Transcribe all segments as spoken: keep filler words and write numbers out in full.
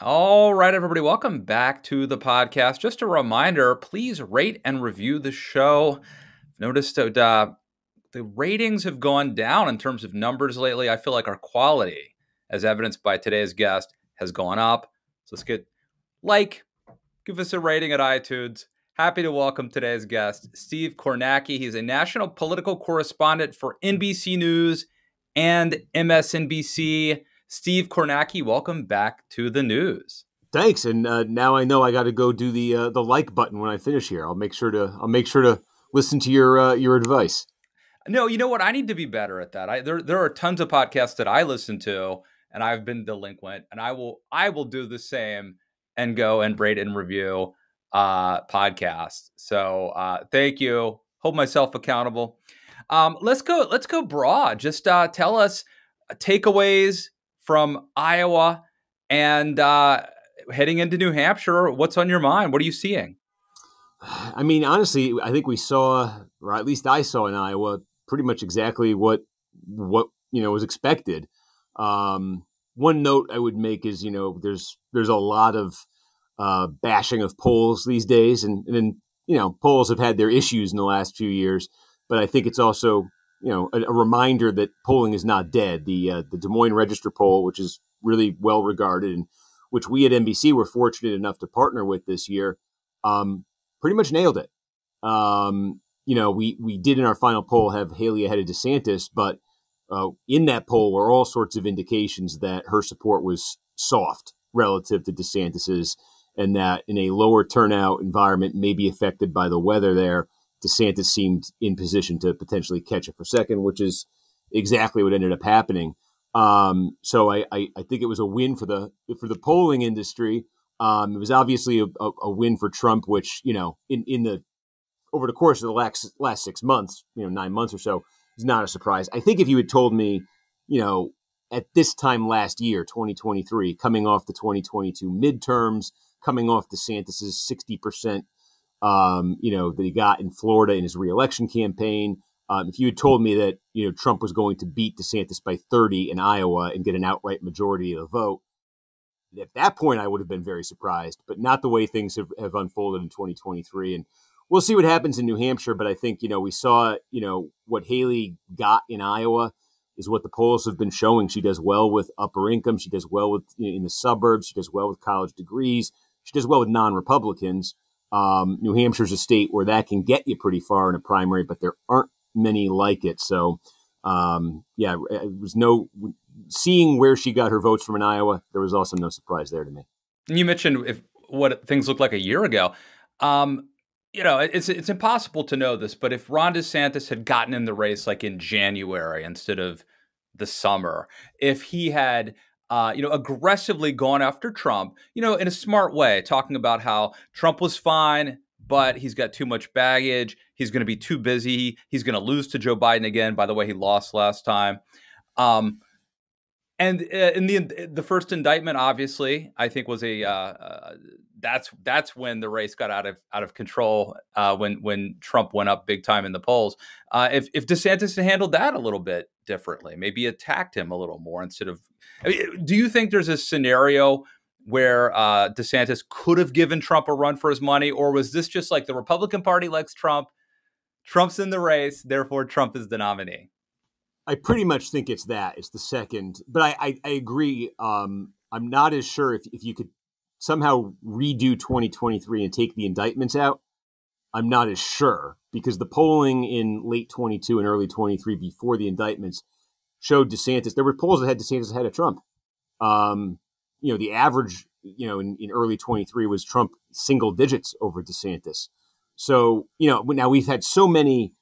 All right, everybody, welcome back to the podcast. Just a reminder, please rate and review the show. I've noticed that uh, the ratings have gone down in terms of numbers lately. I feel like our quality, as evidenced by today's guest, has gone up. So let's get like, give us a rating at iTunes. Happy to welcome today's guest, Steve Kornacki. He's a national political correspondent for N B C News and M S N B C. Steve Kornacki, welcome back to the news. Thanks, and uh, now I know I got to go do the uh, the like button when I finish here. I'll make sure to I'll make sure to listen to your uh, your advice. No, you know what? I need to be better at that. I, there there are tons of podcasts that I listen to, and I've been delinquent, and I will I will do the same and go and rate and review uh, podcasts. So uh, thank you. Hold myself accountable. Um, let's go. Let's go broad. Just uh, tell us takeaways from Iowa and uh, heading into New Hampshire. What's on your mind? What are you seeing? I mean, honestly, I think we saw, or at least I saw in Iowa, pretty much exactly what, what, you know, was expected. Um, one note I would make is, you know, there's, there's a lot of uh, bashing of polls these days. And, and then, you know, polls have had their issues in the last few years, but I think it's also, you know, a, a reminder that polling is not dead. The uh, the Des Moines Register poll, which is really well regarded and which we at N B C were fortunate enough to partner with this year, um, pretty much nailed it. Um, you know, we we did in our final poll have Haley ahead of DeSantis, but uh, in that poll were all sorts of indications that her support was soft relative to DeSantis's, and that in a lower turnout environment, maybe affected by the weather there, DeSantis seemed in position to potentially catch it for second, which is exactly what ended up happening. Um, so I, I, I think it was a win for the for the polling industry. Um, it was obviously a, a, a win for Trump, which, you know, in, in the over the course of the last, last six months, you know, nine months or so, is not a surprise. I think if you had told me, you know, at this time last year, twenty twenty-three, coming off the twenty twenty-two midterms, coming off DeSantis's sixty percent. Um, you know, that he got in Florida in his reelection campaign. Um, if you had told me that, you know, Trump was going to beat DeSantis by thirty in Iowa and get an outright majority of the vote, at that point, I would have been very surprised, but not the way things have, have unfolded in twenty twenty-three. And we'll see what happens in New Hampshire. But I think, you know, we saw, you know, what Haley got in Iowa is what the polls have been showing. She does well with upper income. She does well with, you know, in the suburbs. She does well with college degrees. She does well with non-Republicans. Um, New Hampshire's a state where that can get you pretty far in a primary, but there aren't many like it. So, um, yeah, it was no seeing where she got her votes from in Iowa. There was also no surprise there to me. And you mentioned if what things looked like a year ago. Um, you know, it's it's impossible to know this, but if Ron DeSantis had gotten in the race like in January instead of the summer, if he had Uh, you know, aggressively gone after Trump, you know, in a smart way, talking about how Trump was fine, but he's got too much baggage. He's going to be too busy. He's going to lose to Joe Biden again. By the way, he lost last time. Um, and in the the first indictment, obviously, I think was a uh, uh, that's that's when the race got out of out of control. Uh, when when Trump went up big time in the polls, uh, if if DeSantis had handled that a little bit differently, maybe attacked him a little more instead of. I mean, do you think there's a scenario where uh, DeSantis could have given Trump a run for his money, or was this just like the Republican Party likes Trump, Trump's in the race, therefore Trump is the nominee? I pretty much think it's that. It's the second. But I, I, I agree. Um, I'm not as sure if, if you could somehow redo twenty twenty-three and take the indictments out. I'm not as sure because the polling in late twenty-two and early twenty-three before the indictments showed DeSantis. There were polls that had DeSantis ahead of Trump. Um, you know, the average, you know, in, in early twenty-three was Trump single digits over DeSantis. So, you know, now we've had so many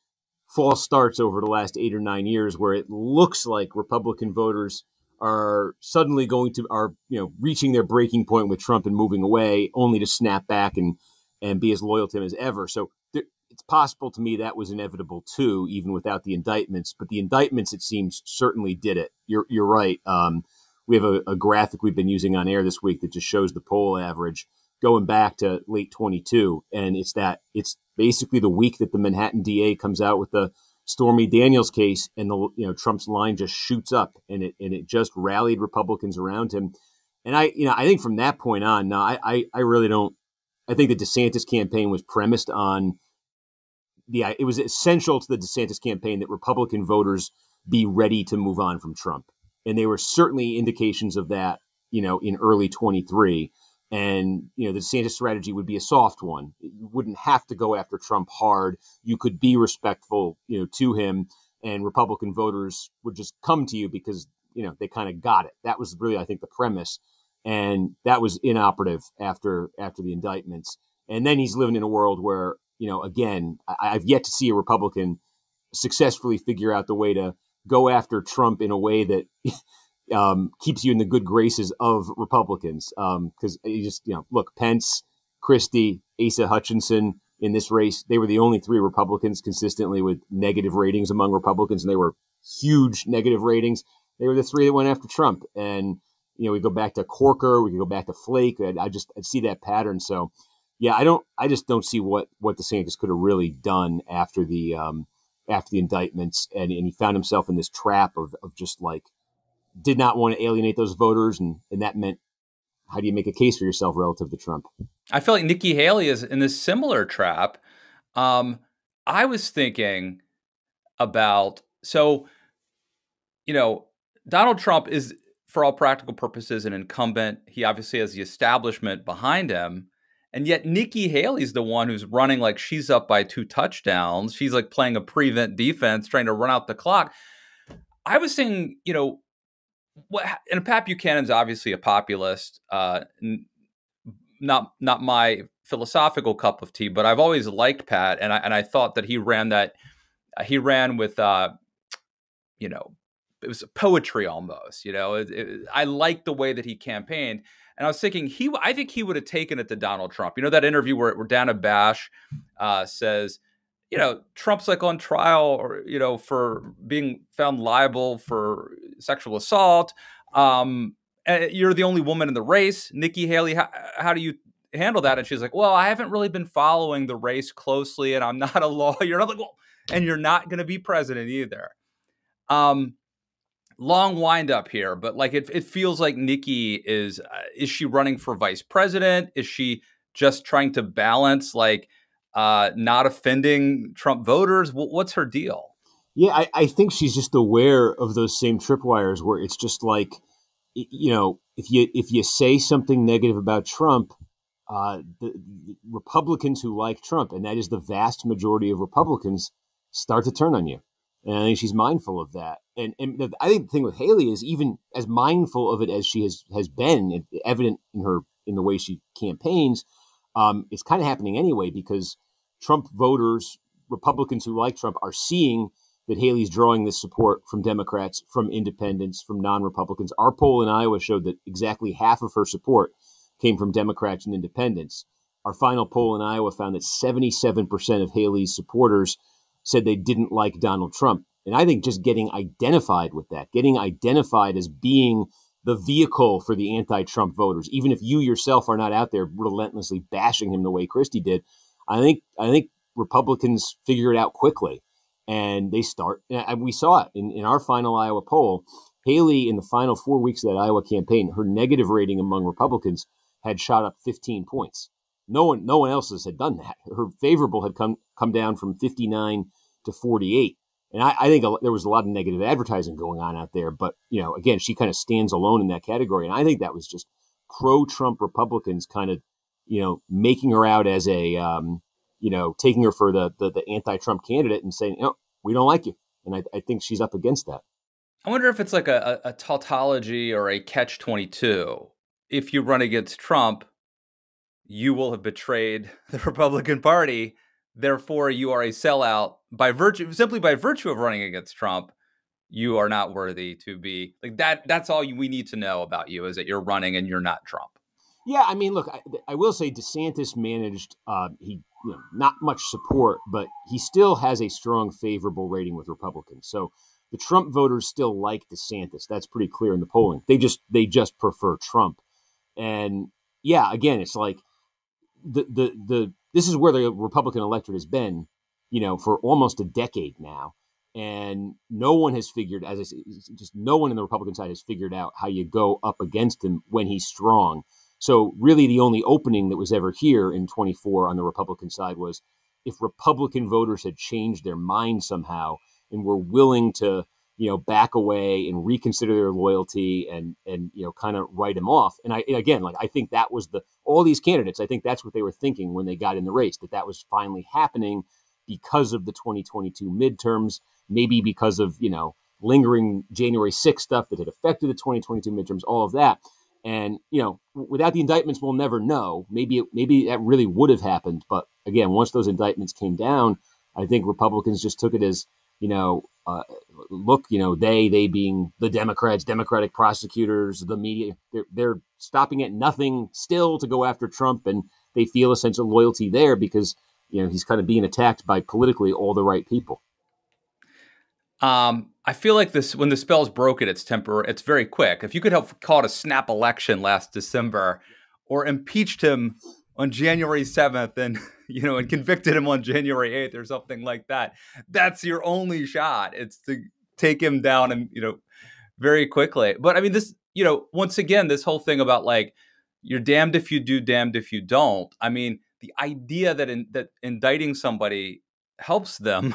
false starts over the last eight or nine years where it looks like Republican voters are suddenly going to are, you know, reaching their breaking point with Trump and moving away only to snap back and and be as loyal to him as ever. So there, it's possible to me that was inevitable, too, even without the indictments. But the indictments, it seems, certainly did it. You're, you're right. Um, we have a, a graphic we've been using on air this week that just shows the poll average going back to late twenty-two. And it's that it's basically the week that the Manhattan D A comes out with the Stormy Daniels case and the, you know, Trump's line just shoots up and it and it just rallied Republicans around him. And I, you know, I think from that point on, no, I, I, I really don't. I think the DeSantis campaign was premised on the. It was essential to the DeSantis campaign that Republican voters be ready to move on from Trump, and they were certainly indications of that, you know, in early twenty-three. And, you know, the DeSantis strategy would be a soft one. You wouldn't have to go after Trump hard. You could be respectful, you know, to him, and Republican voters would just come to you because, you know, they kind of got it. That was really, I think, the premise. And that was inoperative after after the indictments. And then he's living in a world where, you know, again, I, I've yet to see a Republican successfully figure out the way to go after Trump in a way that um, keeps you in the good graces of Republicans. Because um, you just, you know, look, Pence, Christie, Asa Hutchinson in this race, they were the only three Republicans consistently with negative ratings among Republicans. And they were huge negative ratings. They were the three that went after Trump. And, you know, we go back to Corker, we can go back to Flake. I, I just I see that pattern. So, yeah, I don't I just don't see what what DeSantis could have really done after the um, after the indictments. And, and he found himself in this trap of, of just like did not want to alienate those voters. And, and that meant, how do you make a case for yourself relative to Trump? I feel like Nikki Haley is in this similar trap. Um, I was thinking about, so, you know, Donald Trump is, for all practical purposes, an incumbent. He obviously has the establishment behind him. And yet Nikki Haley's the one who's running like she's up by two touchdowns. She's like playing a prevent defense, trying to run out the clock. I was saying, you know, what, and Pat Buchanan's obviously a populist, uh, not not my philosophical cup of tea, but I've always liked Pat. And I, and I thought that he ran that, uh, he ran with, uh, you know, it was poetry almost, you know, it, it, I liked the way that he campaigned. And I was thinking he, I think he would have taken it to Donald Trump. You know, that interview where, where Dana Bash uh, says, you know, Trump's like on trial or, you know, for being found liable for sexual assault. Um, and you're the only woman in the race, Nikki Haley. How, how do you handle that? And she's like, well, I haven't really been following the race closely and I'm not a lawyer. And I'm like, well, and you're not going to be president either. Um, Long wind up here, but like it, it feels like Nikki is, uh, is she running for vice president? Is she just trying to balance like uh, not offending Trump voters? W what's her deal? Yeah, I, I think she's just aware of those same tripwires where it's just like, you know, if you if you say something negative about Trump, uh, the, the Republicans who like Trump, and that is the vast majority of Republicans, start to turn on you. And I think she's mindful of that. And, and I think the thing with Haley is even as mindful of it as she has, has been, evident in her in the way she campaigns, um, it's kind of happening anyway, because Trump voters, Republicans who like Trump, are seeing that Haley's drawing this support from Democrats, from independents, from non-Republicans. Our poll in Iowa showed that exactly half of her support came from Democrats and independents. Our final poll in Iowa found that seventy-seven percent of Haley's supporters said they didn't like Donald Trump. And I think just getting identified with that, getting identified as being the vehicle for the anti-Trump voters, even if you yourself are not out there relentlessly bashing him the way Christie did, I think I think Republicans figure it out quickly. And they start, and we saw it in, in our final Iowa poll. Haley, in the final four weeks of that Iowa campaign, her negative rating among Republicans had shot up fifteen points. No one, no one else's had done that. Her favorable had come come down from fifty-nine to forty-eight, and I, I think a, there was a lot of negative advertising going on out there. But you know, again, she kind of stands alone in that category, and I think that was just pro-Trump Republicans kind of, you know, making her out as a, um, you know, taking her for the the, the anti-Trump candidate and saying, no, we don't like you, and I, I think she's up against that. I wonder if it's like a, a tautology or a catch twenty-two. If you run against Trump, you will have betrayed the Republican Party. Therefore, you are a sellout by virtue, simply by virtue of running against Trump. You are not worthy to be like that. That's all you, we need to know about you, is that you're running and you're not Trump. Yeah, I mean, look, I, I will say DeSantis managed uh, he you know, not much support, but he still has a strong favorable rating with Republicans. So the Trump voters still like DeSantis. That's pretty clear in the polling. They just they just prefer Trump. And yeah, again, it's like, The, the, the, this is where the Republican electorate has been, you know, for almost a decade now. And no one has figured, as I say, just no one in the Republican side has figured out how you go up against him when he's strong. So really the only opening that was ever here in twenty-four on the Republican side was if Republican voters had changed their mind somehow and were willing to, you know, back away and reconsider their loyalty and, and, you know, kind of write him off. And I, again, like, I think that was the, all these candidates, I think that's what they were thinking when they got in the race, that that was finally happening because of the twenty twenty-two midterms, maybe because of, you know, lingering January sixth stuff that had affected the twenty twenty-two midterms, all of that. And, you know, without the indictments, we'll never know. Maybe, it, maybe that really would have happened. But again, once those indictments came down, I think Republicans just took it as, you know, uh, look, you know, they, they being the Democrats, Democratic prosecutors, the media, they're, they're stopping at nothing still to go after Trump. And they feel a sense of loyalty there because, you know, he's kind of being attacked by politically all the right people. Um, I feel like this, when the spell's broken, it's temporary. It's very quick. If you could have called a snap election last December or impeached him on January seventh and, you know, and convicted him on January eighth or something like that, that's your only shot. It's to take him down and, you know, very quickly. But I mean, this, you know, once again, this whole thing about like, you're damned if you do, damned if you don't. I mean, the idea that in, that indicting somebody helps them.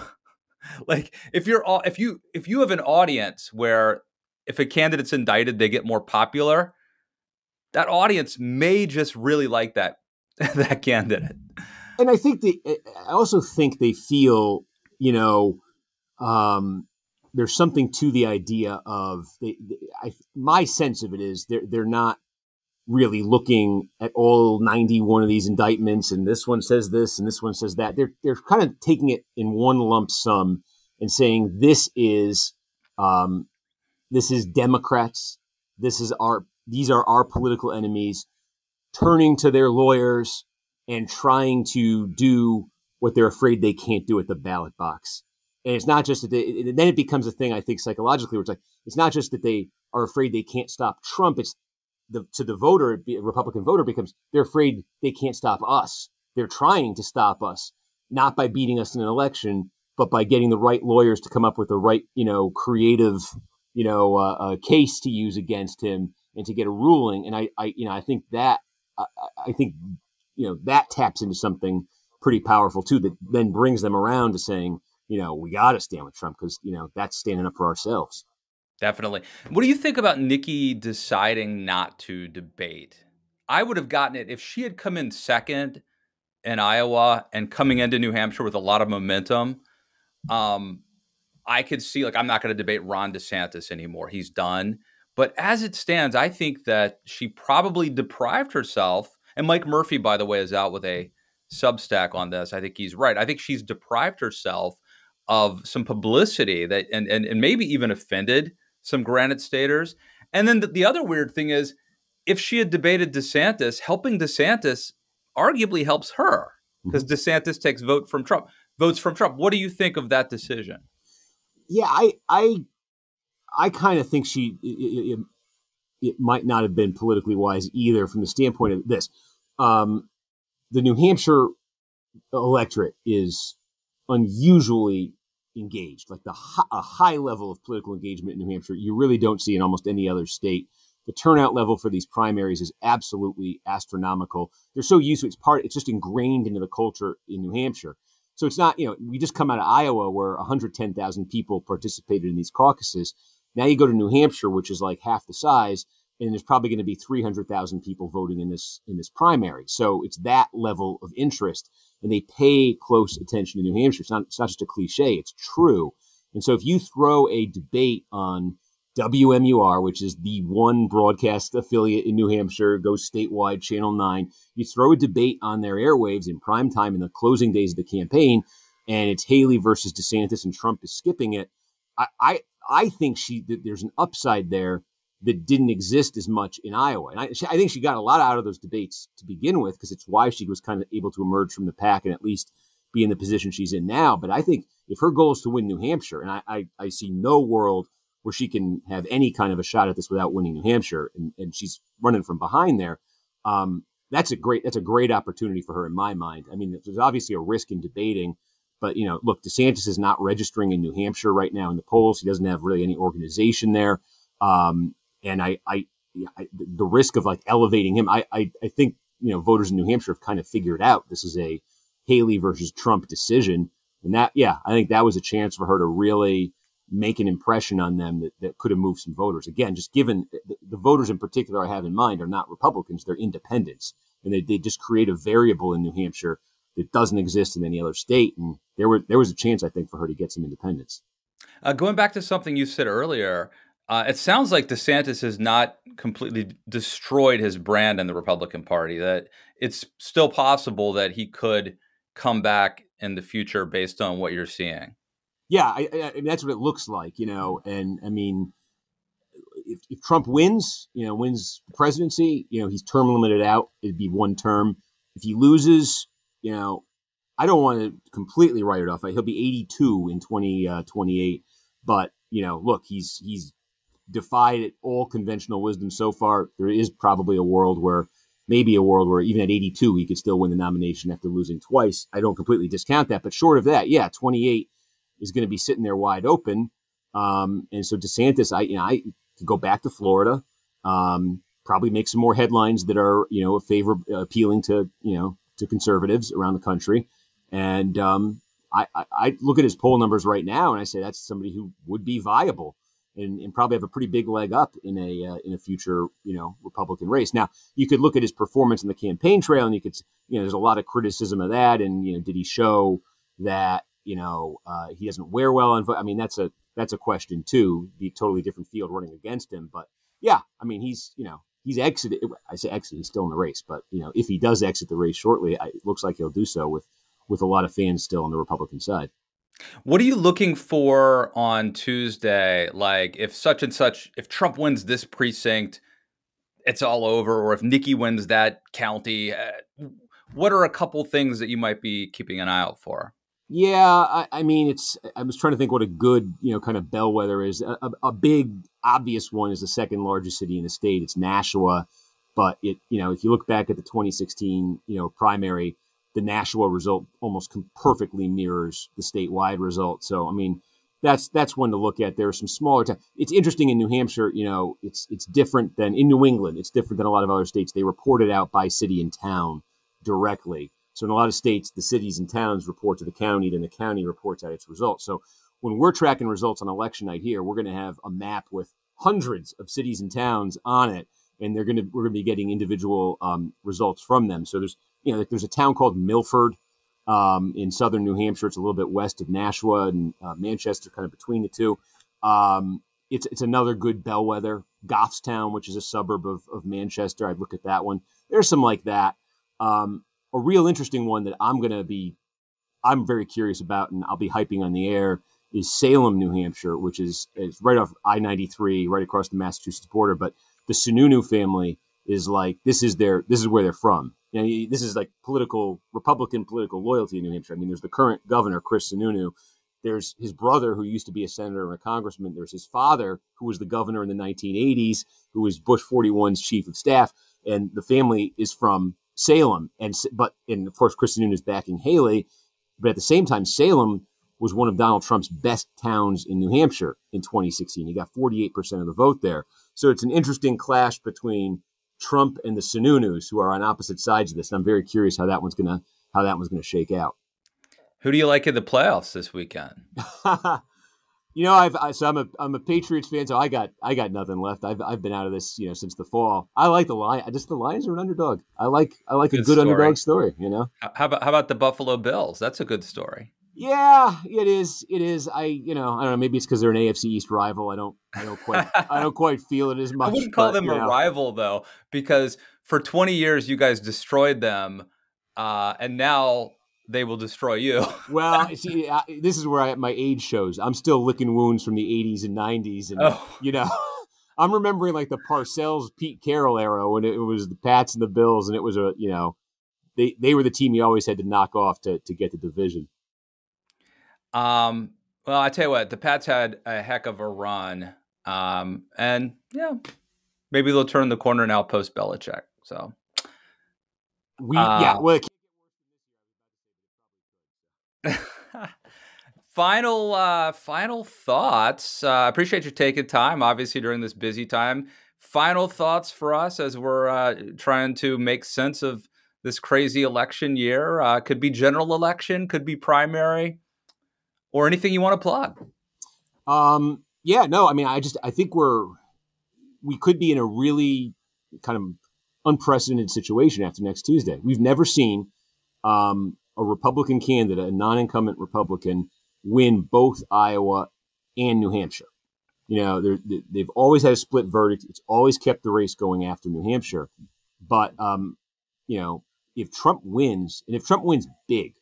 Like if you're all, if you, if you have an audience where if a candidate's indicted, they get more popular, that audience may just really like that, that candidate. And I think they, I also think they feel, you know, um, there's something to the idea of, they, they, I, my sense of it is they're, they're not really looking at all ninety-one of these indictments, and this one says this and this one says that. They're they're kind of taking it in one lump sum and saying this is um, this is Democrats. This is our these are our political enemies turning to their lawyers and trying to do what they're afraid they can't do at the ballot box. And it's not just that they, and then it becomes a thing I think psychologically where it's like it's not just that they are afraid they can't stop Trump. It's The, to the voter, the Republican voter becomes, they're afraid they can't stop us. They're trying to stop us, not by beating us in an election, but by getting the right lawyers to come up with the right, you know, creative, you know, uh, uh, case to use against him and to get a ruling. And I, I you know, I think that, I, I think, you know, that taps into something pretty powerful too, that then brings them around to saying, you know, we got to stand with Trump because, you know, that's standing up for ourselves. Definitely. What do you think about Nikki deciding not to debate? I would have gotten it if she had come in second in Iowa and coming into New Hampshire with a lot of momentum. Um, I could see, like, I'm not going to debate Ron DeSantis anymore. He's done. But as it stands, I think that she probably deprived herself. And Mike Murphy, by the way, is out with a Substack on this. I think he's right. I think she's deprived herself of some publicity that, and, and, and maybe even offended some Granite Staters. And then the, the other weird thing is, if she had debated DeSantis, helping DeSantis arguably helps her because DeSantis takes vote from Trump, votes from Trump. What do you think of that decision? Yeah, I I, I kind of think she it, it, it might not have been politically wise either from the standpoint of this. Um, the New Hampshire electorate is unusually engaged, like the a high level of political engagement in New Hampshire you really don't see in almost any other state. The turnout level for these primaries is absolutely astronomical. They're so used to it's part it's just ingrained into the culture in New Hampshire. So it's not, you know, we just come out of Iowa where one hundred ten thousand people participated in these caucuses. Now you go to New Hampshire, which is like half the size, and there's probably going to be three hundred thousand people voting in this in this primary. So it's that level of interest. And they pay close attention to New Hampshire. It's not, it's not just a cliche, it's true. And so if you throw a debate on W M U R, which is the one broadcast affiliate in New Hampshire, goes statewide, Channel nine, you throw a debate on their airwaves in prime time in the closing days of the campaign, and it's Haley versus DeSantis and Trump is skipping it. I, I, I think she that there's an upside there that didn't exist as much in Iowa. And I, I think she got a lot out of those debates to begin with, because it's why she was kind of able to emerge from the pack and at least be in the position she's in now. But I think if her goal is to win New Hampshire, and I, I, I see no world where she can have any kind of a shot at this without winning New Hampshire, and, and she's running from behind there, um, that's a great that's a great opportunity for her in my mind. I mean, there's obviously a risk in debating, But, you know, look, DeSantis is not registering in New Hampshire right now in the polls. He doesn't have really any organization there. Um, and I, I, I, the risk of like elevating him, I, I, I think, you know, voters in New Hampshire have kind of figured out this is a Haley versus Trump decision. And that, yeah, I think that was a chance for her to really make an impression on them that, that could have moved some voters. Again, just given the, the voters in particular I have in mind are not Republicans, they're independents. And they, they just create a variable in New Hampshire that doesn't exist in any other state. And there were there was a chance, I think, for her to get some independence. Uh, going back to something you said earlier, uh, it sounds like DeSantis has not completely destroyed his brand in the Republican Party, that it's still possible that he could come back in the future based on what you're seeing. Yeah, I, I, I mean, that's what it looks like, you know, and I mean, if, if Trump wins, you know, wins the presidency, you know, he's term limited out. It'd be one term. If he loses, you know, I don't want to completely write it off. He'll be eighty-two in twenty twenty-eight. But, you know, look, he's he's defied all conventional wisdom so far. There is probably a world where maybe a world where even at eighty-two, he could still win the nomination after losing twice. I don't completely discount that. But short of that, yeah, twenty-eight is going to be sitting there wide open. Um, and so DeSantis, I, you know, I could go back to Florida, um, probably make some more headlines that are, you know, a favor appealing to, you know, to conservatives around the country. And um, I, I, I look at his poll numbers right now and I say that's somebody who would be viable and, and probably have a pretty big leg up in a uh, in a future, you know, Republican race. Now, you could look at his performance in the campaign trail and you could, you know, there's a lot of criticism of that. And, you know, did he show that, you know, uh, he doesn't wear well on vote? I mean, that's a that's a question, too. Be a totally different field running against him. But, yeah, I mean, he's, you know, he's exited. I say exit, he's still in the race. But, you know, if he does exit the race shortly, I, it looks like he'll do so with with a lot of fans still on the Republican side. What are you looking for on Tuesday? Like if such and such, if Trump wins this precinct, it's all over. Or if Nikki wins that county, uh, what are a couple things that you might be keeping an eye out for? Yeah, I, I mean, it's I was trying to think what a good, you know, kind of bellwether is. A, a, a big obvious one is the second largest city in the state. It's Nashua. But, it you know, if you look back at the twenty sixteen, you know, primary, the Nashua result almost perfectly mirrors the statewide result. So, I mean, that's that's one to look at. There are some smaller towns. It's interesting in New Hampshire, you know, it's it's different than in New England. It's different than a lot of other states. They report it out by city and town directly. So in a lot of states, the cities and towns report to the county, then the county reports out its results. So when we're tracking results on election night here, we're going to have a map with hundreds of cities and towns on it, and they're going to we're going to be getting individual um, results from them. So there's you know there's a town called Milford um, in southern New Hampshire. It's a little bit west of Nashua and uh, Manchester, kind of between the two. Um, it's it's another good bellwether. Goffstown, which is a suburb of of Manchester, I'd look at that one. There's some like that. Um, A real interesting one that I'm going to be, I'm very curious about, and I'll be hyping on the air, is Salem, New Hampshire, which is, is right off I ninety-three, right across the Massachusetts border. But the Sununu family is like, this is their, this is where they're from. You know, this is like political, Republican political loyalty in New Hampshire. I mean, there's the current governor, Chris Sununu. There's his brother who used to be a senator and a congressman. There's his father who was the governor in the nineteen eighties, who was Bush forty-one's chief of staff. And the family is from Salem, and but and of course Chris Sununu is backing Haley, but at the same time Salem was one of Donald Trump's best towns in New Hampshire in twenty sixteen. He got forty-eight percent of the vote there, so it's an interesting clash between Trump and the Sununus, who are on opposite sides of this. And I'm very curious how that one's gonna how that one's gonna shake out. Who do you like in the playoffs this weekend? you know, I've I, so I'm a I'm a Patriots fan, so I got I got nothing left. I've I've been out of this, you know, since the fall. I like the Lions. I just the Lions are an underdog. I like I like good a good story. underdog story. You know, how about how about the Buffalo Bills? That's a good story. Yeah, it is. It is. I you know I don't know. Maybe it's because they're an A F C East rival. I don't I don't quite I don't quite feel it as much. I wouldn't call but, them a know. rival though, because for twenty years you guys destroyed them, uh, and now they will destroy you. Well, see, I, this is where I, my age shows. I'm still licking wounds from the eighties and nineties. And, oh. you know, I'm remembering like the Parcells, Pete Carroll era when it was the Pats and the Bills. And it was a, you know, they, they were the team you always had to knock off to, to get the division. Um, well, I tell you what, the Pats had a heck of a run. Um, and, yeah, maybe they'll turn the corner now post Belichick. So, we, uh, yeah, well, Final, uh, final thoughts. I uh, appreciate you taking time, obviously, during this busy time. Final thoughts for us as we're uh, trying to make sense of this crazy election year. Uh, could be general election, could be primary, or anything you want to plug. Um, yeah, no, I mean, I just, I think we're, we could be in a really kind of unprecedented situation after next Tuesday. We've never seen um, a Republican candidate, a non-incumbent Republican, win both Iowa and New Hampshire. You know, they've always had a split verdict. It's always kept the race going after New Hampshire. But, um, you know, if Trump wins, and if Trump wins big,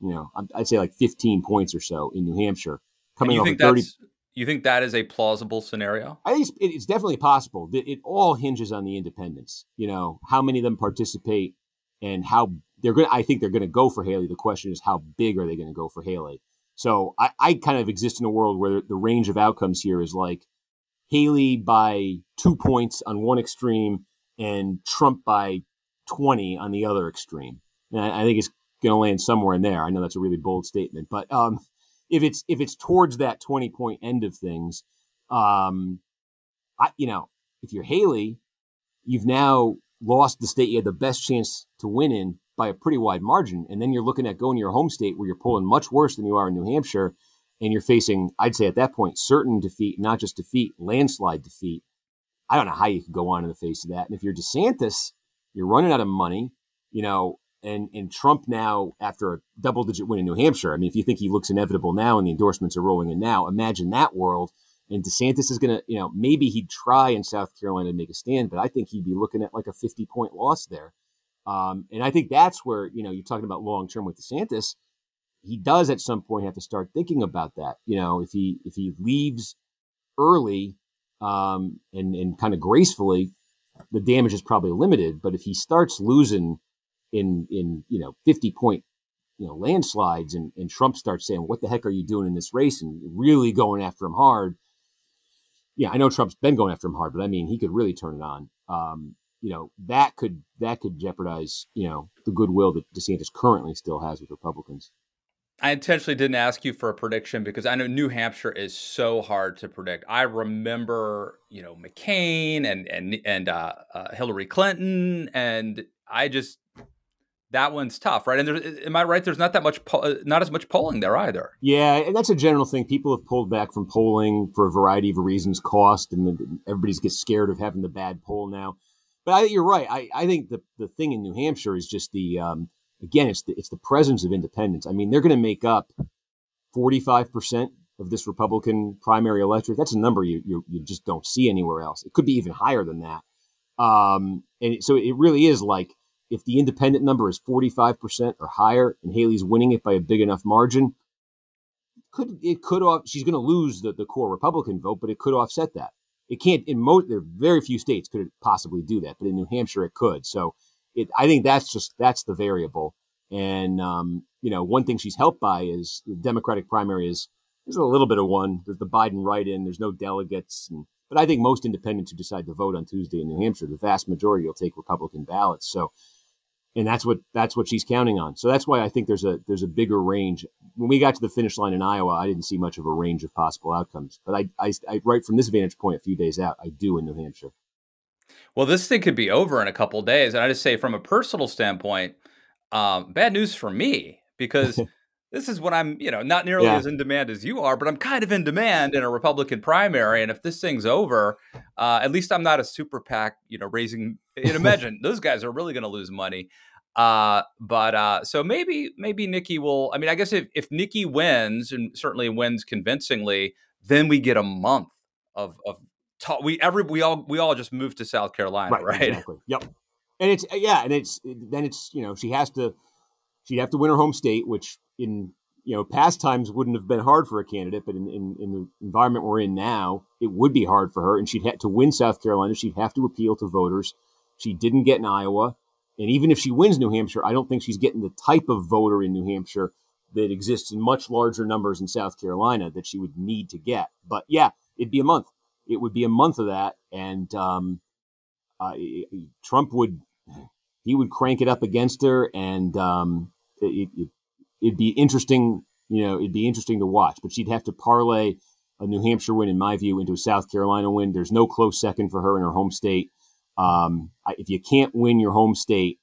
you know, I'd say like fifteen points or so in New Hampshire. Coming you off think thirty, that's, you think that is a plausible scenario? I think it's, it's definitely possible. It, it all hinges on the independents. You know, how many of them participate and how they're going to, I think they're going to go for Haley. The question is, how big are they going to go for Haley? So I, I kind of exist in a world where the range of outcomes here is like Haley by two points on one extreme and Trump by twenty on the other extreme. And I, I think it's going to land somewhere in there. I know that's a really bold statement, but um, if it's if it's towards that twenty point end of things, um, I you know, if you're Haley, you've now lost the state you had the best chance to win in by a pretty wide margin. And then you're looking at going to your home state where you're polling much worse than you are in New Hampshire. And you're facing, I'd say at that point, certain defeat, not just defeat, landslide defeat. I don't know how you could go on in the face of that. And if you're DeSantis, you're running out of money, you know, and, and Trump now after a double digit win in New Hampshire. I mean, if you think he looks inevitable now and the endorsements are rolling in now, imagine that world. And DeSantis is going to, you know, maybe he'd try in South Carolina to make a stand, but I think he'd be looking at like a fifty point loss there. Um, and I think that's where, you know, you're talking about long term with DeSantis. He does at some point have to start thinking about that. You know, if he if he leaves early um, and, and kind of gracefully, the damage is probably limited. But if he starts losing in, in you know, fifty point you know, landslides and, and Trump starts saying, what the heck are you doing in this race and really going after him hard. Yeah, I know Trump's been going after him hard, but I mean, he could really turn it on. Um, you know, that could that could jeopardize, you know, the goodwill that DeSantis currently still has with Republicans. I intentionally didn't ask you for a prediction because I know New Hampshire is so hard to predict. I remember, you know, McCain and and and uh, uh, Hillary Clinton, and I just that one's tough, right? And there, am I right? There's not that much, not as much polling there either. Yeah, and that's a general thing. People have pulled back from polling for a variety of reasons, cost, and the, everybody's gets scared of having the bad poll now. But I, you're right. I, I think the the thing in New Hampshire is just the um, again, it's the it's the presence of independents. I mean, they're going to make up forty-five percent of this Republican primary electorate. That's a number you you you just don't see anywhere else. It could be even higher than that. Um, and so it really is like, if the independent number is forty-five percent or higher and Haley's winning it by a big enough margin, could it could she's going to lose the, the core Republican vote, but it could offset that. It can't in most there are very few states could it possibly do that, but in New Hampshire it could. So it I think that's just that's the variable. And um, you know, one thing she's helped by is the Democratic primary is there's a little bit of one. There's the Biden write-in, there's no delegates, and but I think most independents who decide to vote on Tuesday in New Hampshire, the vast majority will take Republican ballots. So And that's what that's what she's counting on. So that's why I think there's a there's a bigger range. When we got to the finish line in Iowa, I didn't see much of a range of possible outcomes. But I, I, I right from this vantage point, a few days out, I do in New Hampshire. Well, this thing could be over in a couple of days. And I just say from a personal standpoint, um, bad news for me, because this is when I'm, you know, not nearly yeah. as in demand as you are, but I'm kind of in demand in a Republican primary. And if this thing's over, uh, at least I'm not a super PAC, you know, raising it. Imagine those guys are really going to lose money. Uh, but uh, so maybe maybe Nikki will. I mean, I guess if, if Nikki wins and certainly wins convincingly, then we get a month of of talk. We every we all we all just move to South Carolina, right? right? Exactly. Yep. And it's yeah, and it's then it's you know she has to she'd have to win her home state, which in you know past times wouldn't have been hard for a candidate, but in in, in the environment we're in now, it would be hard for her. And she'd have to win South Carolina. She'd have to appeal to voters. She didn't get in Iowa. And even if she wins New Hampshire, I don't think she's getting the type of voter in New Hampshire that exists in much larger numbers in South Carolina that she would need to get. But yeah, it'd be a month. It would be a month of that. And um, uh, Trump would, he would crank it up against her. And um, it, it, it'd be interesting you know, it'd be interesting to watch. But she'd have to parlay a New Hampshire win, in my view, into a South Carolina win. There's no close second for her in her home state. Um, if you can't win your home state,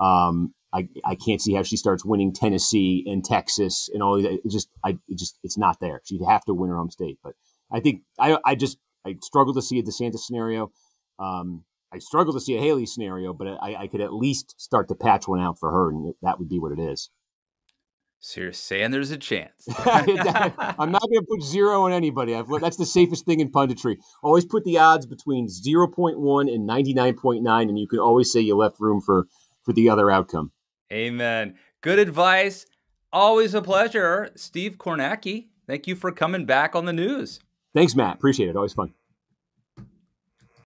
um, I, I can't see how she starts winning Tennessee and Texas and all that. It just, I it just, it's not there. She'd have to win her home state. But I think I, I just, I struggle to see a DeSantis scenario. Um, I struggle to see a Haley scenario, but I, I could at least start to patch one out for her, and that would be what it is. So you're saying there's a chance. I'm not going to put zero on anybody. I've, that's the safest thing in punditry. Always put the odds between zero point one and ninety-nine point nine, and you can always say you left room for, for the other outcome. Amen. Good advice. Always a pleasure. Steve Kornacki, thank you for coming back on the news. Thanks, Matt. Appreciate it. Always fun.